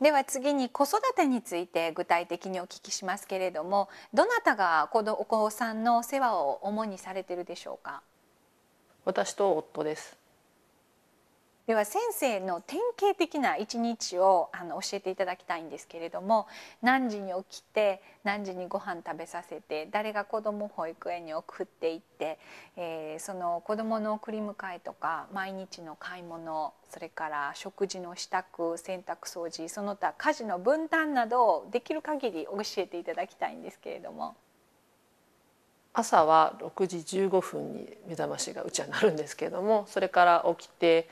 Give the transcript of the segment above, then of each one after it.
では次に子育てについて具体的にお聞きしますけれども、どなたがお子さんの世話を主にされているでしょうか？私と夫です。では先生の典型的な一日を教えていただきたいんですけれども、何時に起きて何時にご飯食べさせて、誰が子どもを保育園に送っていって、その子どもの送り迎えとか毎日の買い物、それから食事の支度、洗濯、掃除、その他家事の分担などをできる限り教えていただきたいんですけれども。朝は6時15分に目覚ましがうちはなるんですけれども、それから起きて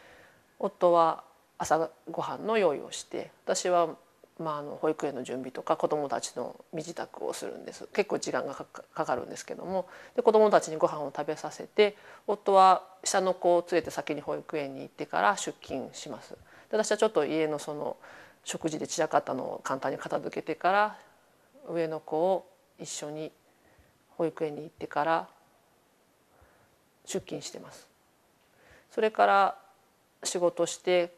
夫は朝ごはんの用意をして、私は保育園の準備とか子どもたちの身支度をするんです。結構時間がかかるんですけども、で子どもたちにご飯を食べさせて、夫は下の子を連れて先に保育園に行ってから出勤します。で私はちょっと家のその食事で散らかったのを簡単に片付けてから、上の子を一緒に保育園に行ってから出勤してます。それから仕事して、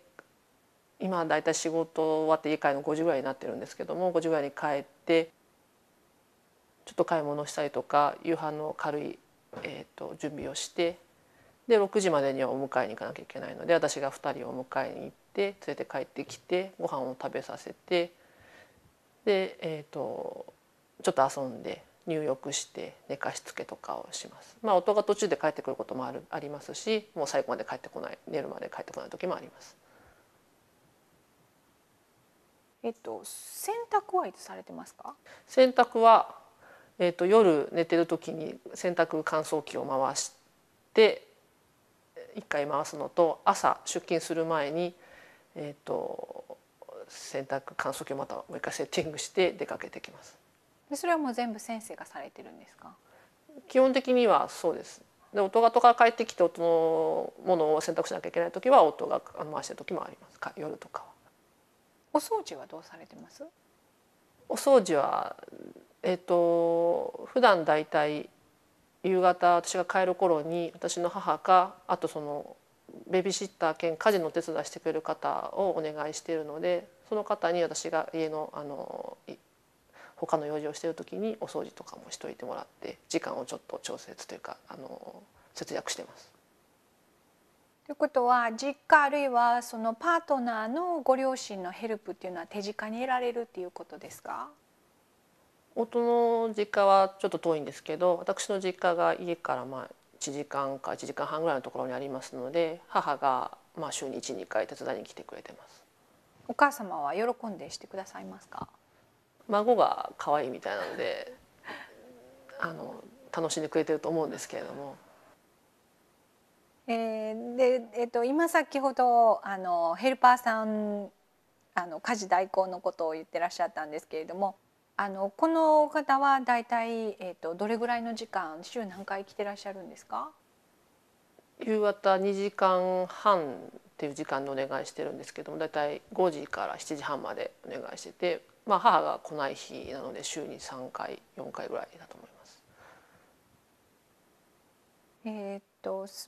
今だいたい仕事終わって家帰るの5時ぐらいになってるんですけども、5時ぐらいに帰ってちょっと買い物したりとか夕飯の軽い、準備をして、で6時までにはお迎えに行かなきゃいけないので、私が2人をお迎えに行って連れて帰ってきてご飯を食べさせて、で、ちょっと遊んで入浴して寝かしつけとかをします。夫が途中で帰ってくることもありますし、もう最後まで帰ってこない、寝るまで帰ってこない時もあります。洗濯はいつされてますか？洗濯は、夜寝てる時に洗濯乾燥機を回して一回回すのと、朝出勤する前に洗濯乾燥機をまたもう一回セッティングして出かけてきます。それはもう全部先生がされてるんですか？基本的にはそうです。で夫がとか帰ってきて夫のものを洗濯しなきゃいけない時は夫が回してる時もありますか。夜とかは。お掃除はどうされてます？お掃除は普段だいたい夕方私が帰る頃に私の母か、あとそのベビーシッター兼家事の手伝いしてくれる方をお願いしているので、その方に私が家の他の用事をしている時にお掃除とかもしといてもらって、時間をちょっと調節というか節約してます。ということは実家あるいはそのパートナーのご両親のヘルプっていうのは手近に得られるっていうことですか？夫の実家はちょっと遠いんですけど、私の実家が家から1時間か1時間半ぐらいのところにありますので、母が週に 1,2 回手伝いに来てくれてます。お母様は喜んでしてくださいますか？孫が可愛いみたいなので楽しんでくれてると思うんですけれども、今先ほどヘルパーさん家事代行のことを言ってらっしゃったんですけれども、この方は大体、どれぐらいの時間週何回来てらっしゃるんですか？夕方2時間半っていう時間でお願いしてるんですけども、大体5時から7時半までお願いしてて。母が来ない日なので週に3回4回ぐらいだと思い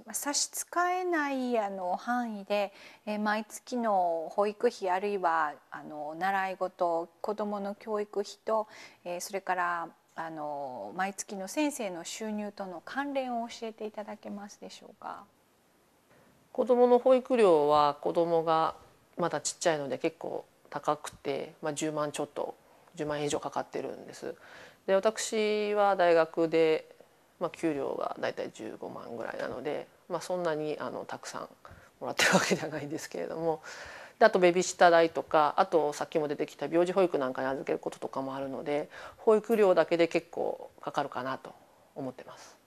ます。差し支えない範囲で、毎月の保育費あるいは習い事、子どもの教育費と、それから毎月の先生の収入との関連を教えていただけますでしょうか？子どもの保育料は子どもがまだちっちゃいので結構高くて、10万ちょっと10万円以上かかってるんです。で私は大学で、給料がだいたい15万ぐらいなので、そんなにたくさんもらってるわけではないんですけれども、であとベビーシッター代とか、あとさっきも出てきた病児保育なんかに預けることとかもあるので、保育料だけで結構かかるかなと思ってます。